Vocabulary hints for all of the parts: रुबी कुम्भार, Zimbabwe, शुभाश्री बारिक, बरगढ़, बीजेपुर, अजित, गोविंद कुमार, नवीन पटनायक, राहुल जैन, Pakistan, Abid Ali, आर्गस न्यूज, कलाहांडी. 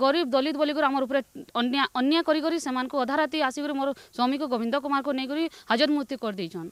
गरीब दलित बोलिक अन्या करी से अधा राति आसिक मोर स्वामी को गोविंद कुमार को लेकर हाजत मृत्यु कर देछन।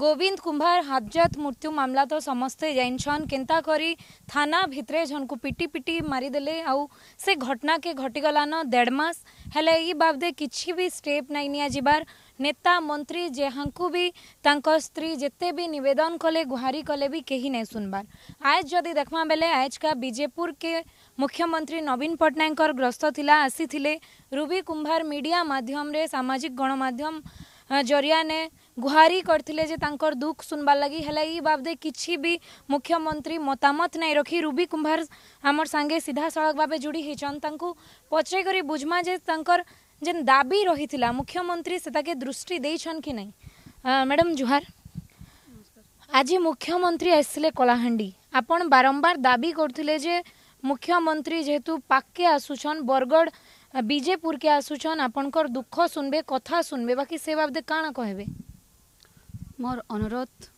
गोविंद कुम्भार हाजत मृत्यु मामला तो समस्ते जानछन केंता करी थाना भितरे जन को पिटी पिटी मारिदेले आउ से घटना के घटिगलान डेढ़मास हेले ई बाबदे किछि भी स्टेप नहीं निया जिबार। नेता मंत्री जेहांकु भी तांको स्त्री जिते भी निवेदन कले गुहारी कले भी कहीं नहीं सुनबार। आज जदि देखमा बेले आज का बीजेपुर के मुख्यमंत्री नवीन पटनायक ग्रस्त थिला आसी थिले रुबी कुम्भार मीडिया माध्यम रे सामाजिक गणमाध्यम जरिया ने गुहारी करथिले जे तांकर दुख सुनबार लगी हेला ई बाबदे किछि भी मुख्यमंत्री मतामत नहीं रखी रुबी कुम्भार आमर संगे सीधा सड़क भाव जोड़ी हेचन। तांकु पछे करी बुझमा जे तांकर जेन दाबी रही थिला मुख्यमंत्री सेताके दृष्टि देछन कि नहीं। मैडम जुहार, आज मुख्यमंत्री आसिले कलाहांडी, आपण बारंबार दाबी करथिले जे मुख्यमंत्री जेहेतु पाके आसुछन बरगड़ बीजेपुर के आसुछन आपणकर दुख सुनबे कथा सुनबे, बाकी से बाबदे काना कहबे? मोर अनुरोध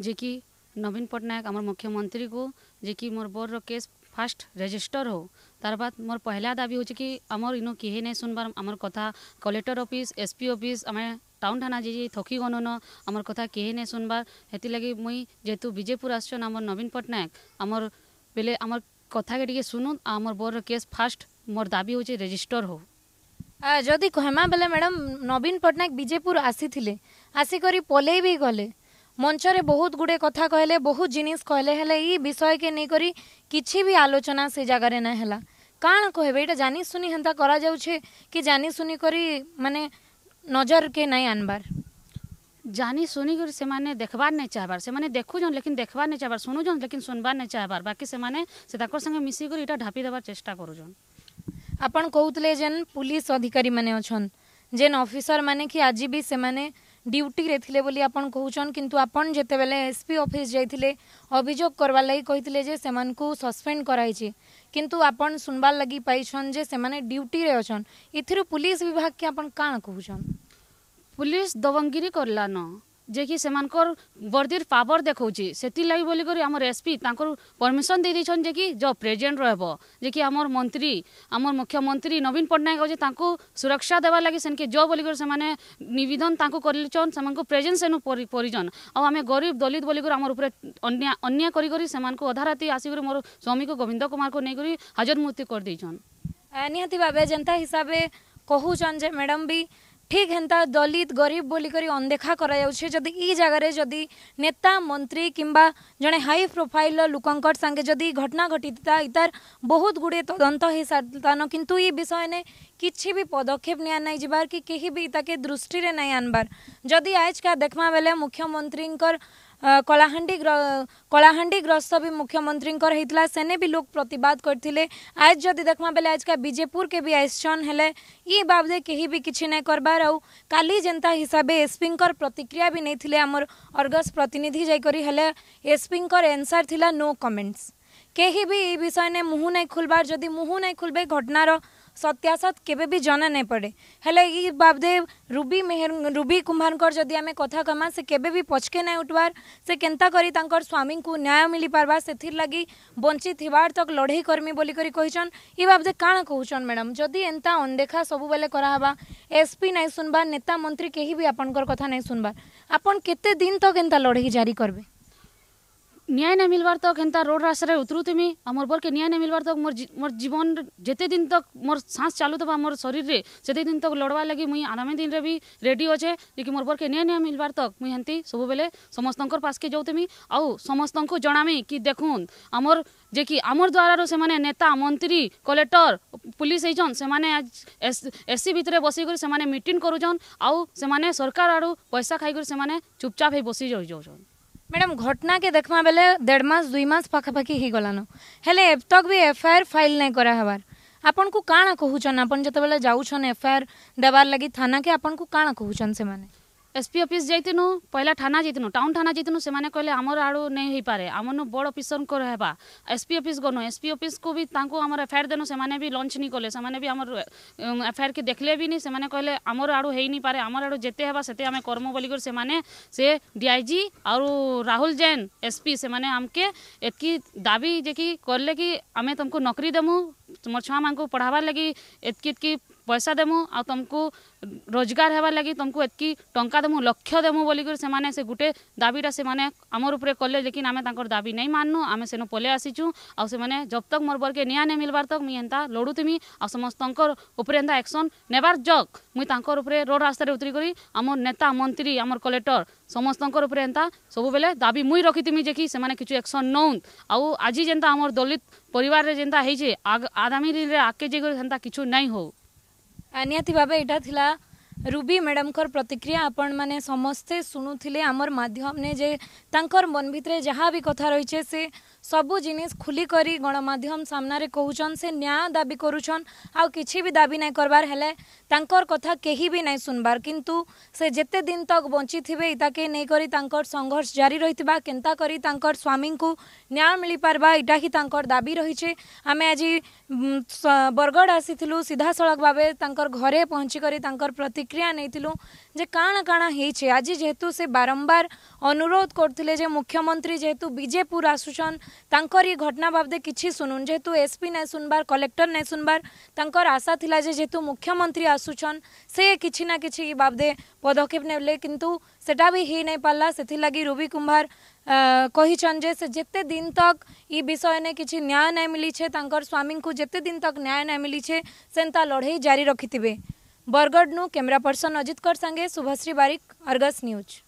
जे कि नवीन पटनायक आम मुख्यमंत्री को जे कि मोर बोर्डर केस फास्ट रजिस्टर हो, तार बाद मोर पहला दाबी हो कि आमर इनो किहे नहीं सुनबार आमर कथा। कलेक्टर ऑफिस एसपी ऑफिस आम टाउन थाना जी थकी गणन आमर कथा किहे नहीं सुनबार। हेती लगी मुई जेहेतु बीजेपुर आसछन आम नवीन पटनायक आमर बेले आमर कथा के टिके सुनुन, आमर बोर्डर केस फास्ट मोर दाबी हो रजिस्टर हो। जदि कहमा बेले मैडम नवीन पटनायक बीजेपुर आसीथिले, आसिकरी पलै भी गले, मंचरे बहुत गुड़े कथा कहले, बहुत जिनिस कहले, हेले ई विषय के नहीं करी किछि भी आलोचना से जगह रे ना हेला। काण कहबे? एटा जानी सुनी हंता करा जाउ छे कि जानी सुनी करी माने नजर के नहीं आनबार, जानी सुनी कर से माने देखबार नहीं चाहबार। से माने देखु जन लेकिन देखबार नहीं चाहबार, सुनु जन लेकिन सुनबार नहीं चाहबार, बाकी से माने से ताकर संगे मिसी कर एटा ढापी देबार चेष्टा करू जन। अपन कहते जेन पुलिस अधिकारी माने अछन, जेन ऑफिसर माने कि आज भी से माने ड्यूटी रे थिले बोली अपन कहउछन, किंतु अपन जेते बेले एसपी ऑफिस जाइथिले अभियोग करबा लागि कहिथिले जे सेमान को सस्पेंड कराइछि, किंतु अपन सुनबार लागि पाइछन जे सेमाने ड्यूटी रे अछन। इथिरु पुलिस विभाग के अपन काण कहउछन? पुलिस दबंगिरी करला न जे कि सेमानकर बर्दिर पावर देखौछि, सेति लागि बोली कर हमर एसपी तांकर परमिशन दे दिछन जे कि जो प्रेजेंट रहबो, जे कि हमर मंत्री हमर मुख्यमंत्री नवीन पटनायक जे तांको सुरक्षा देबा लागि सेनके जो बोली कर सेमाने निवेदन तांको करलिछन, सेमानको प्रेजेंस एनु परिजन आ हमें गरीब दलित बोली कर हमर ऊपर अन्या करी सेमानको अधा राति आसी कर मोर स्वामी को गोविंद कुमार को नै करी हाजत मृत्यु कर दिछन। निहति बाबे जनता हिसाबे कहउछन जे मैडम भी ठीक हेन्ता दलित गरीब बोलिकी अनदेखा जदि ई जगार जदि नेता मंत्री किंबा जड़े हाई प्रोफाइल लोकंकर संगे जदि घटना घटीता इतार बहुत गुड़े तदंत हो सारतान, किंतु ई विषय ने किछि भी पदक्षेप निया नहीं जबार कि कहीं भी ताके दृष्टि रे नहीं आनबार। जदि आज का देखमा बेले मुख्यमंत्री कलाहांडी ग्रस्त भी मुख्यमंत्री होता सेने भी लोग प्रतिवाद करथिले। आज जदि देखमा बेले आज का बीजेपुर के भी आसन हेले ई बाबदे कहीं भी किछि नहीं करबार। आउ काली जनता हिसाब से एसपी प्रतिक्रिया भी नहीं आमर अर्गस प्रतिनिधि जाइकरी हेले एसपी एनसर थिला नो कमेंट्स। कहीं भी ई विषय ने मुँह नहीं खुलबार, जदि मुँह नहीं खुलबे घटनार सत्यासत केबे भी जाना नहीं पड़े। हेले ई बाबदे रुबी कुम्भार जदि आम कथा कहमा से केबे भी पछके नहीं उठबार, से केंता करी तांकर स्वामी को न्याय मिली पारबा सेथिर लागी बंचित हिवार तक लड़े कर्मी बोली करी कहिछन। ई बाबदे काण कहउछन मैडम? जदि एंता अनदेखा सबु बेले कराहबा, एसपी नहीं सुनबार, नेता मंत्री केही भी आपनकर कथा नहीं सुनबार, आपन केते दिन तक एंता लड़े जारी करबे? न्याय नहीं मिलवार तक तो हेन्ता रोड रास्ते उतरुमी आमर बर के न्याय नहीं मिलवार तक तो मोर जीवन जिते दिन तक तो मोर सांस चालू था मोर शरीर रे सेते दिन तक तो लड़वा लगी मुई आगामी दिन रे भी रेडी अच्छे। लेकिन मोर बर के न्याय नहीं मिलवार तक तो मुई हेन्ती सब बेले समस्त पास के जाऊमी आउ समस्त को जनामी कि देखून आमर जे कि आमर द्वारा से माने नेता मंत्री कलेक्टर पुलिस होइछन, से माने एससी भितर बसिक से माने मीटिंग करुछन आउ से माने सरकार आड़ू पैसा खाईकर से माने चुपचाप हो बसी जाउछन। मैडम घटना के देखमा बेले डेढ़मास दुईमास पाखापाखी ही गलान हेले एब तक भी एफआईआर फाइल नहीं कराहबार, आपन को काण कहउछन? आपन जते बेले जाउछन एफआईआर देबार लगी थाना के, आपन को काण कहउछन से माने? एसपी ऑफिस जाइनु पहला थाना जाइनु टाउन थाना जाइनु से माने कहले आमर आड़ू नहीं हो पारे आमन बड़ ऑफिसर को रहबा एसपी ऑफिस गनु एसपी ऑफिस को भी तांको आमर एफआईआर देनु से माने भी लॉन्च नहीं कले से माने भी आमर एफआईआर के देखले भी नहीं से माने कहले आमर आड़ू हेई नहीं पारे आमर आड़ू जेते हेबा सेते हमें कर्म बोली कर से माने से डीआईजी और राहुल जैन एसपी से माने हमके एतकी दाबी जे की करले की हमें तुमको नौकरी देमु तुम छुआ मांको पढ़ावा लगी एतकी एतकी पैसा देमु आ तुमको रोजगार हेबार लगी तुमको एतकी टंका देमु लक्ष्य देमु बोलिकर से माने से गुटे दाबीटा से माने आमर उपरे कले लेकिन आमे तांकर दाबी नहीं माननु आमे सेनो पले आसीचु आ से माने जब तक मोर बर के न्याय नै मिलबार तक मी एंता लडुतिमी आ समस्तंकर उपरे एंता एक्शन नेबार जक मुई तांकर उपरे रोड रास्ता रे उतरी करी आमर नेता मंत्री आमर कलेक्टर समस्तंकर उपरे एंता सब बेले दाबी मुई रखितिमी जे कि से माने किछु एक्शन नउन आ आजि जेंता आमर दलित परिवार रे जेंता हेइ जे आगामी रे आके जे जेंता किछु नै हो निहाती भाव यहाँ थिला रुबी मैडम कर प्रतिक्रिया आपण माने समस्ते शुणुले आमर माध्यम ने जे तांकर मन भितर जहाँ भी कथा रही है से सबू जिनिस खुली करी गणमाध्यम सामने कहून से न्याय दाबी करुछन आउ किछि भी दाबी नहीं करबार हेले तांकर कथा केही भी नहीं सुनबार किंतु से जेते दिन तक बंची थिबे इताके नहीं करी तांकर संघर्ष जारी रहितबा केंता करी तांकर स्वामी को न्याय मिली पारबा इटा ही तांकर दाबी रही है। आम आज बरगढ़ आसीथिलु सीधा सड़क भावे तांकर घरे पहुँची करी तांकर प्रतिक्रिया नहींथिलु जे काणा काणा होइछे। आज जेहेतु से बारंबार अनुरोध करथिले जे मुख्यमंत्री जेहेतु बीजेपुर आसुछन तांकर ये घटना बाबदे किछि सुनुन जेहेतु एसपी नहीं सुनबार कलेक्टर नहीं सुनबार तांकर आशा थिला जे जेहेतु मुख्यमंत्री आसुछन से किछि ना किछि बाबदे पदक्षेप नेले किंतु सेटा भी ही नहीं पाला। सेथिलागी रुबी कुम्भार कहिछन जे से जिते दिन तक ई विषय ने किछि न्याय नहीं मिली छे तांकर स्वामी को जिते दिन तक न्याय नहीं मिली छे सेंता लड़ाई जारी रखिथिबे। बरगढ़ नु कैमरा पर्सन अजित कर संगे शुभाश्री बारिक, आर्गस न्यूज।